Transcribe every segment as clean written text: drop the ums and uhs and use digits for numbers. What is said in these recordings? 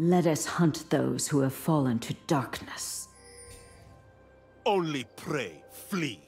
Let us hunt those who have fallen to darkness. Only pray, flee.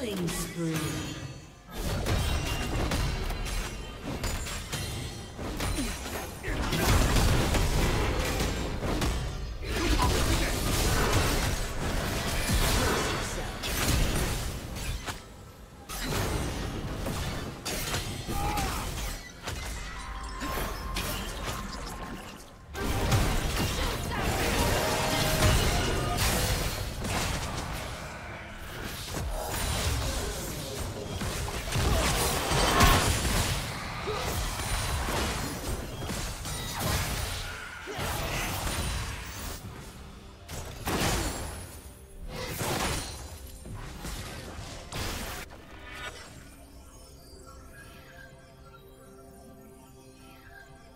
Killing spree.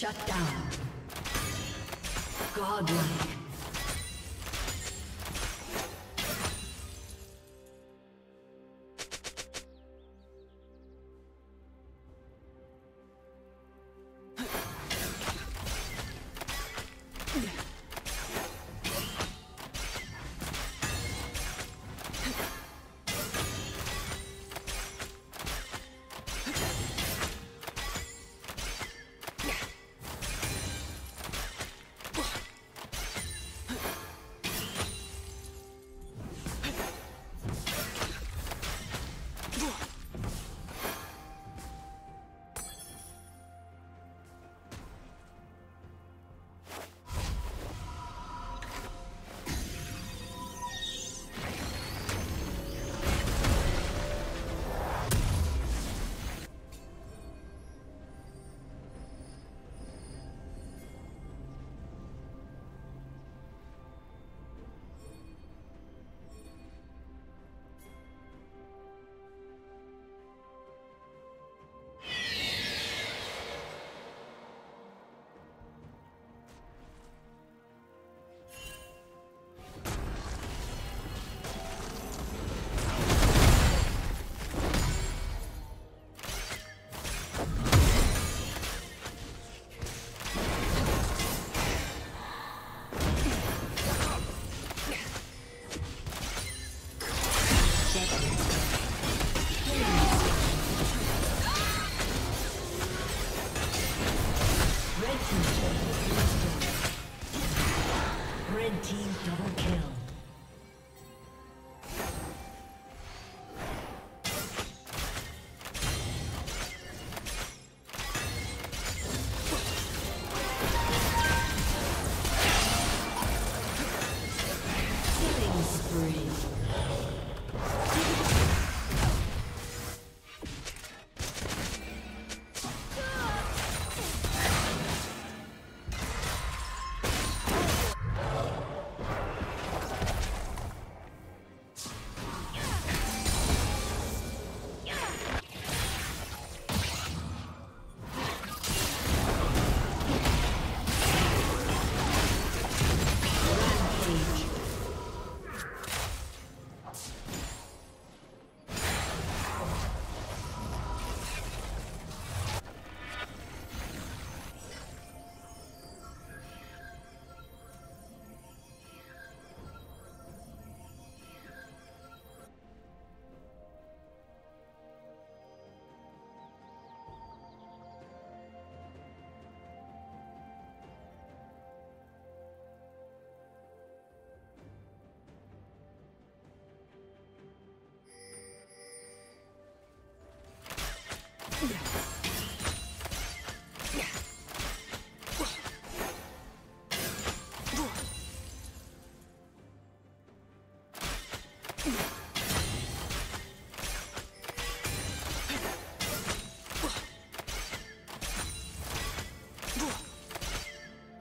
Shut down. Godlike.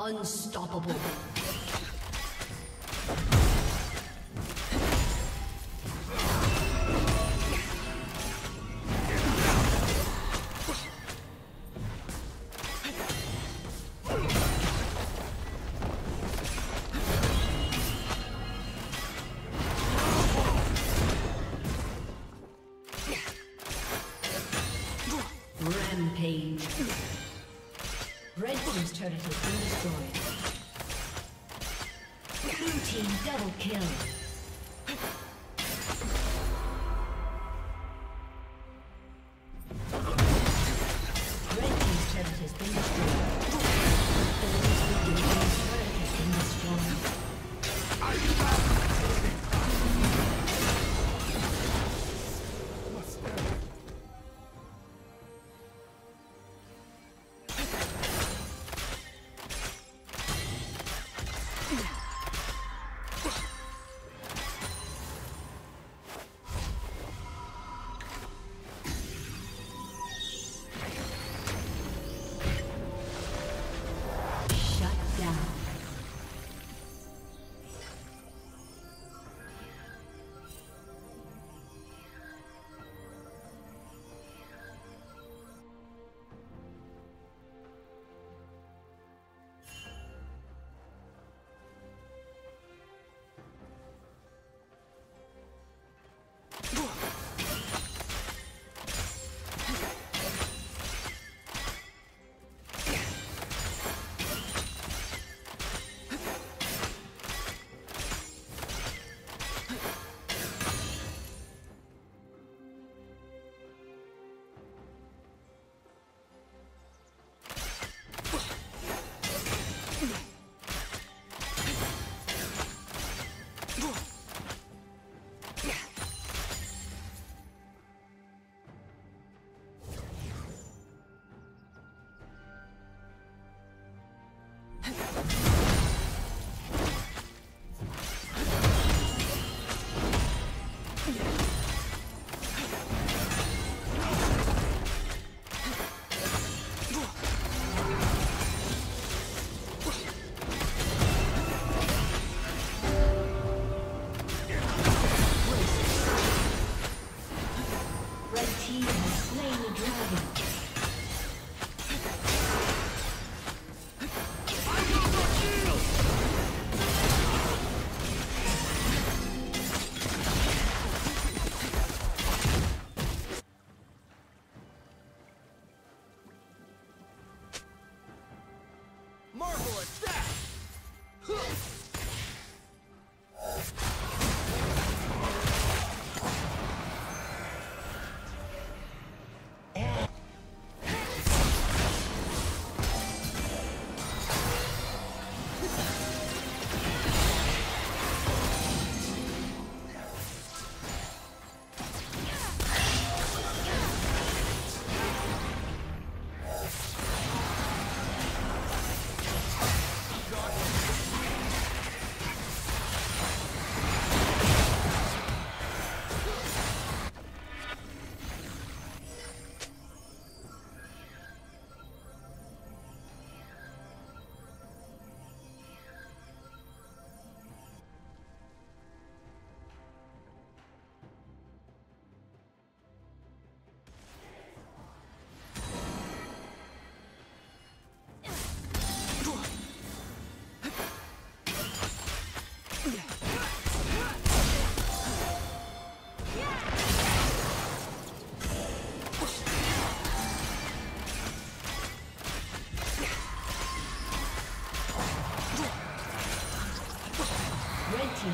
Unstoppable. Rampage. Red team's turret has been destroyed. Blue team double kill. Red team's turret has been destroyed. Blue team's turret has been destroyed. Are you back?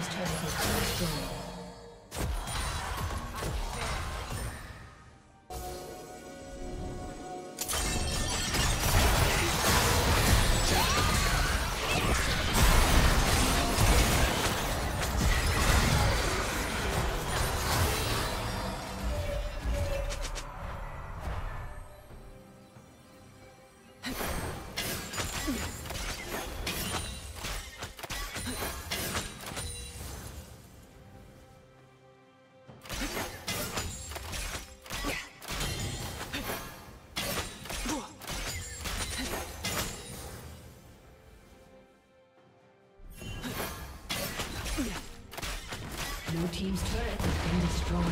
team's turret has been destroyed. Your team's turret has been destroyed.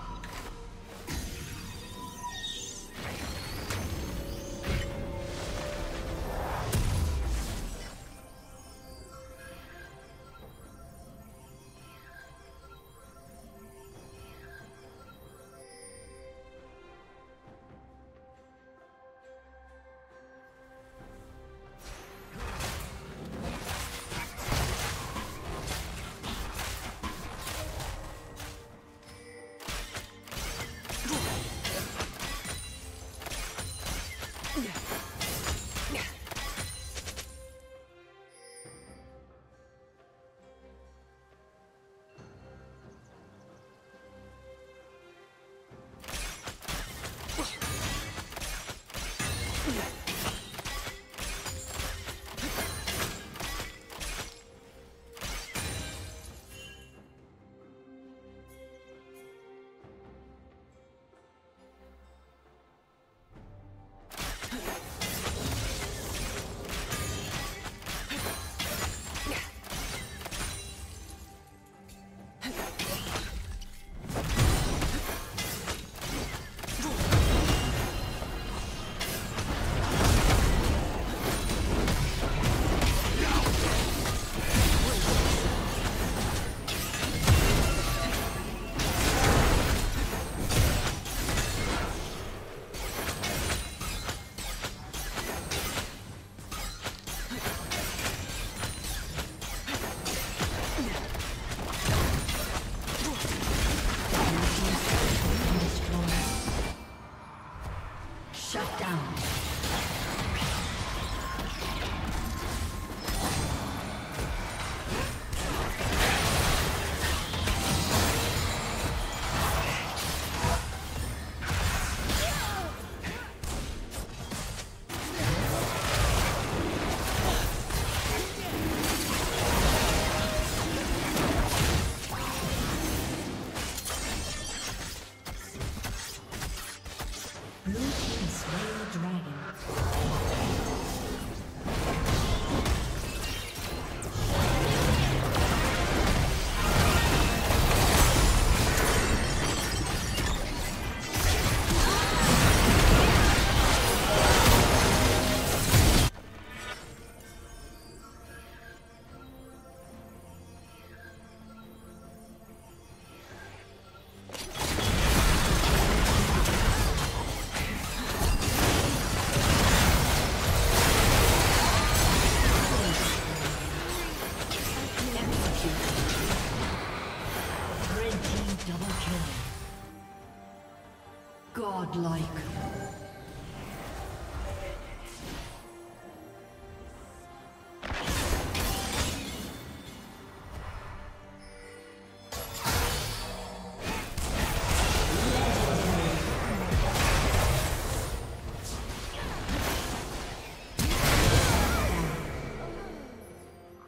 Godlike.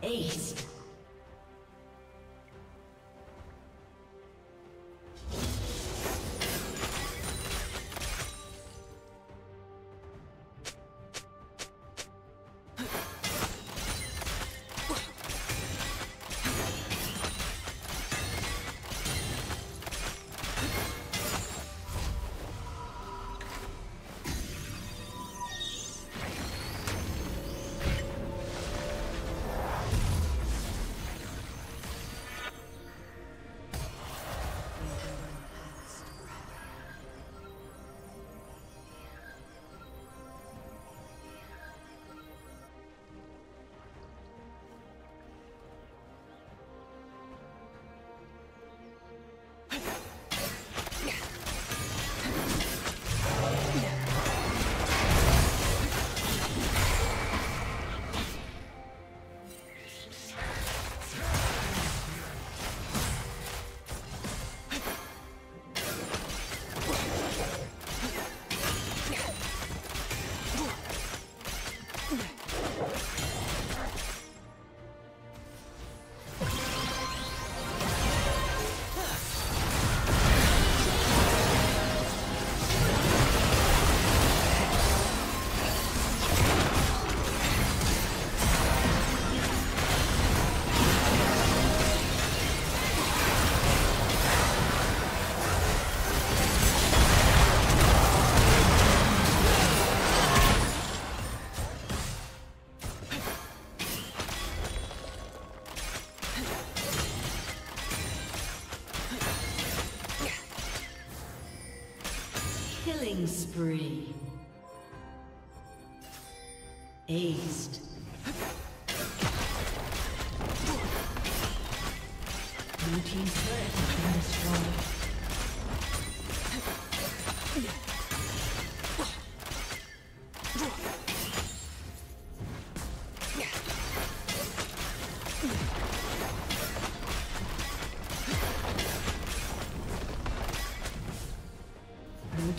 Ace. spree. Aced. Blue team's turret has been destroyed.